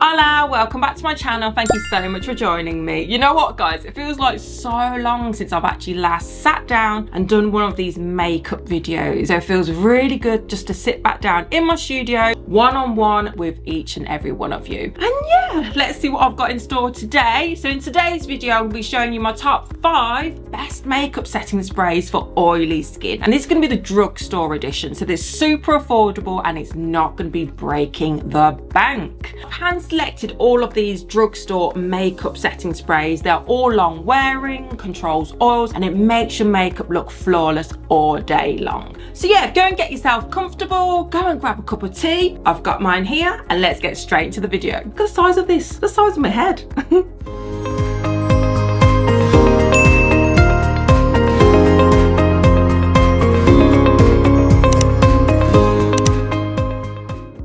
Hola, welcome back to my channel. Thank you so much for joining me. You know what, guys, it feels like so long since I've actually last sat down and done one of these makeup videos, so it feels really good just to sit back down in my studio one-on-one with each and every one of you. And yeah, let's see what I've got in store today. So in today's video I'll be showing you my top 5 best makeup setting sprays for oily skin, and this is going to be the drugstore edition, so this is super affordable and it's not going to be breaking the bank. Hands selected all of these drugstore makeup setting sprays. They're all long wearing, controls oils, and it makes your makeup look flawless all day long. So yeah, go and get yourself comfortable, go and grab a cup of tea. I've got mine here and let's get straight into the video. Look at the size of this, the size of my head.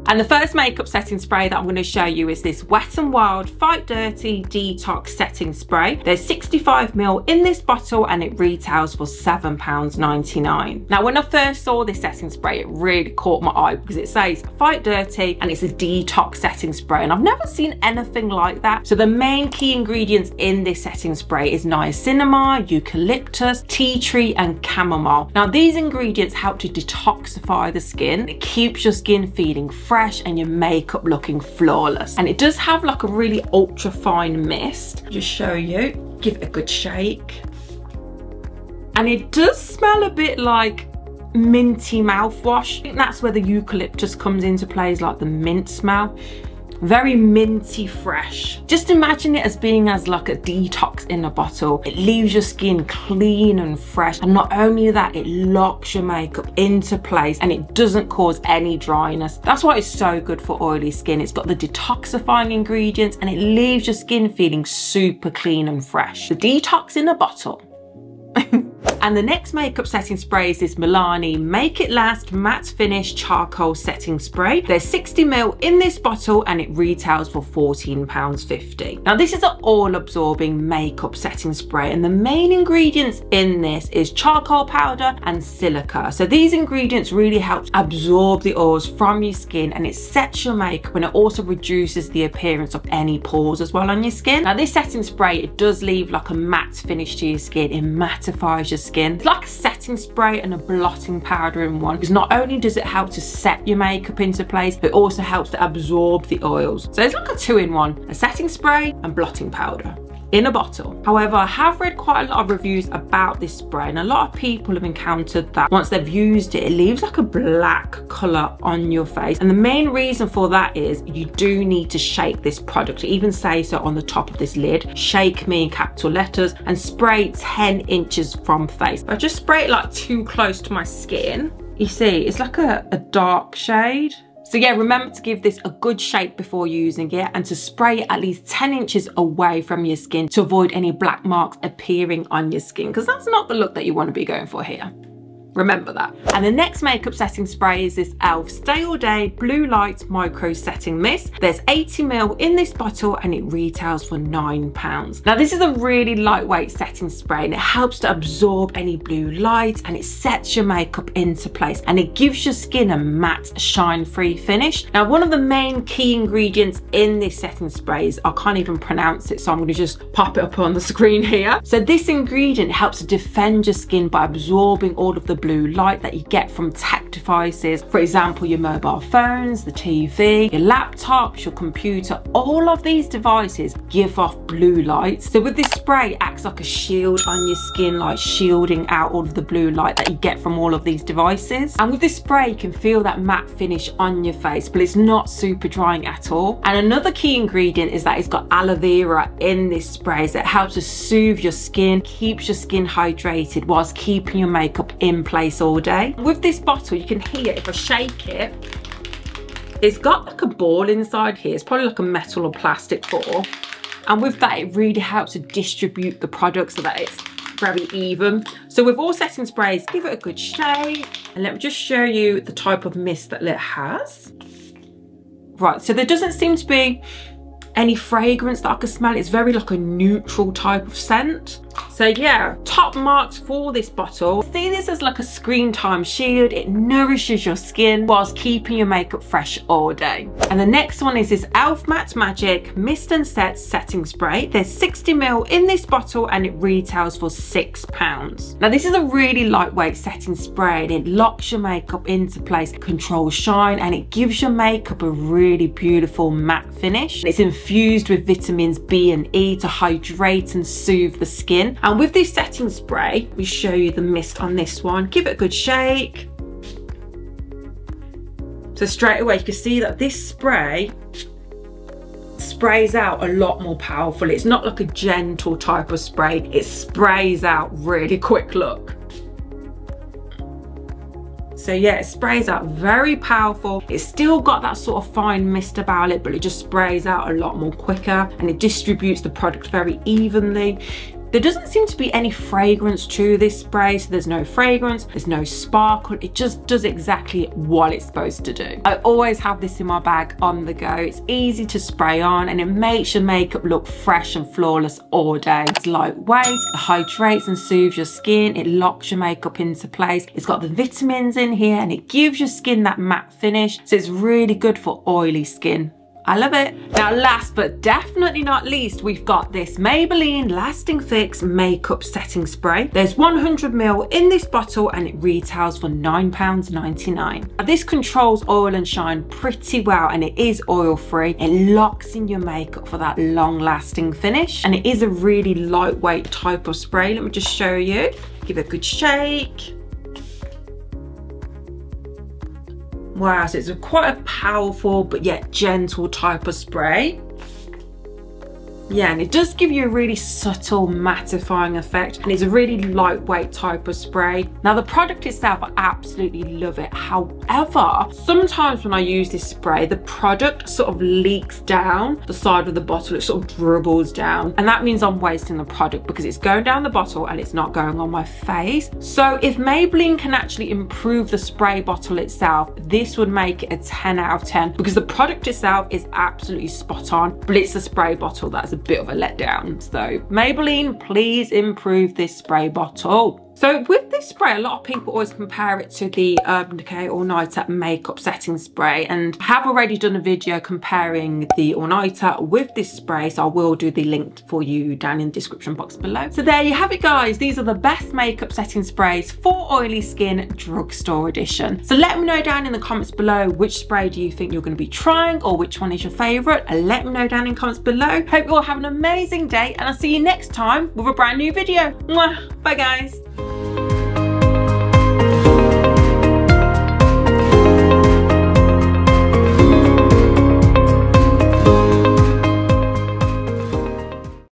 And the first makeup setting spray that I'm going to show you is this Wet n Wild Fight Dirty Detox Setting Spray. There's 65ml in this bottle and it retails for £7.99. Now, when I first saw this setting spray, it really caught my eye because it says Fight Dirty and it's a detox setting spray, and I've never seen anything like that. So the main key ingredients in this setting spray is niacinamide, eucalyptus, tea tree and chamomile. Now, these ingredients help to detoxify the skin. It keeps your skin feeling fresh and your makeup looking flawless, and it does have like a really ultra fine mist. Just show you, give it a good shake, and it does smell a bit like minty mouthwash. I think that's where the eucalyptus comes into play, like the mint smell. Very minty fresh. Just imagine it as being as like a detox in a bottle. It leaves your skin clean and fresh, and not only that, it locks your makeup into place and it doesn't cause any dryness. That's why it's so good for oily skin. It's got the detoxifying ingredients and it leaves your skin feeling super clean and fresh. The detox in a bottle. And the next makeup setting spray is this Milani Make It Last Matte Finish Charcoal Setting Spray. There's 60ml in this bottle and it retails for £14.50. Now, this is an all-absorbing makeup setting spray, and the main ingredients in this is charcoal powder and silica. So these ingredients really help absorb the oils from your skin and it sets your makeup, and it also reduces the appearance of any pores as well on your skin. Now, this setting spray, it does leave like a matte finish to your skin. It mattifies your skin. It's like a setting spray and a blotting powder in one, because not only does it help to set your makeup into place, but it also helps to absorb the oils. So it's like a two-in-one, a setting spray and blotting powder in a bottle. However, I have read quite a lot of reviews about this spray, and a lot of people have encountered that once they've used it, it leaves like a black color on your face. And the main reason for that is you do need to shake this product. It even says so on the top of this lid, shake me in capital letters, and spray 10 inches from face. I just spray it like too close to my skin. You see, it's like a dark shade. So yeah, remember to give this a good shake before using it and to spray it at least 10 inches away from your skin to avoid any black marks appearing on your skin, because that's not the look that you want to be going for here. Remember that. And the next makeup setting spray is this Elf Stay All Day Blue Light Micro Setting Mist. There's 80ml in this bottle and it retails for £9. Now, this is a really lightweight setting spray and it helps to absorb any blue light and it sets your makeup into place, and it gives your skin a matte, shine-free finish. Now, one of the main key ingredients in this setting spray is, I can't even pronounce it, so I'm going to just pop it up on the screen here. So this ingredient helps to defend your skin by absorbing all of the blue light that you get from tech devices, for example your mobile phones, the TV, your laptops, your computer. All of these devices give off blue light, so with this spray it acts like a shield on your skin, like shielding out all of the blue light that you get from all of these devices. And with this spray you can feel that matte finish on your face, but it's not super drying at all. And another key ingredient is that it's got aloe vera in this spray, so it helps to soothe your skin, keeps your skin hydrated whilst keeping your makeup in place all day. With this bottle, you can hear if I shake it, it's got like a ball inside here. It's probably like a metal or plastic ball, and with that it really helps to distribute the product so that it's very even. So with all setting sprays, give it a good shake, and let me just show you the type of mist that it has. Right, so there doesn't seem to be any fragrance that I can smell. It's very like a neutral type of scent. So yeah, top marks for this bottle. See this as like a screen time shield. It nourishes your skin whilst keeping your makeup fresh all day. And the next one is this Elf Matte Magic Mist and Set Setting Spray. There's 60ml in this bottle and it retails for £6. Now this is a really lightweight setting spray and it locks your makeup into place, controls shine, and it gives your makeup a really beautiful matte finish. It's infused with vitamins B and E to hydrate and soothe the skin. And with this setting spray, we show you the mist on this one. Give it a good shake. So straight away you can see that this spray sprays out a lot more powerful. It's not like a gentle type of spray. It sprays out really quick, look. So yeah, it sprays out very powerful. It's still got that sort of fine mist about it, but it just sprays out a lot more quicker and it distributes the product very evenly. There doesn't seem to be any fragrance to this spray, so there's no fragrance, there's no sparkle, it just does exactly what it's supposed to do. I always have this in my bag on the go. It's easy to spray on and it makes your makeup look fresh and flawless all day. It's lightweight, it hydrates and soothes your skin, it locks your makeup into place, it's got the vitamins in here and it gives your skin that matte finish, so it's really good for oily skin. I love it. Now last but definitely not least, we've got this Maybelline Lasting Fix Makeup Setting Spray. There's 100ml in this bottle and it retails for £9.99. Now this controls oil and shine pretty well and it is oil free. It locks in your makeup for that long lasting finish and it is a really lightweight type of spray. Let me just show you. Give it a good shake. Wow, so it's quite a powerful but yet gentle type of spray. Yeah, and it does give you a really subtle mattifying effect and it's a really lightweight type of spray. Now the product itself, I absolutely love it. However, sometimes when I use this spray, the product sort of leaks down the side of the bottle, it sort of dribbles down, and that means I'm wasting the product because it's going down the bottle and it's not going on my face. So if Maybelline can actually improve the spray bottle itself, this would make it a 10 out of 10 because the product itself is absolutely spot on, but it's the spray bottle that's a bit of a letdown. So Maybelline, please improve this spray bottle. So with this spray, a lot of people always compare it to the Urban Decay All Nighter Makeup Setting Spray, and I have already done a video comparing the All Nighter with this spray, so I will do the link for you down in the description box below. So there you have it guys, these are the best makeup setting sprays for oily skin, drugstore edition. So let me know down in the comments below which spray do you think you're going to be trying or which one is your favourite, and let me know down in the comments below. Hope you all have an amazing day and I'll see you next time with a brand new video. Mwah! Bye guys.